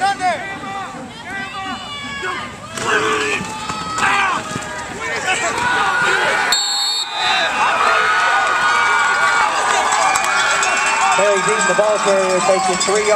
Barry Deaton, the ball carrier, taking 3 yards.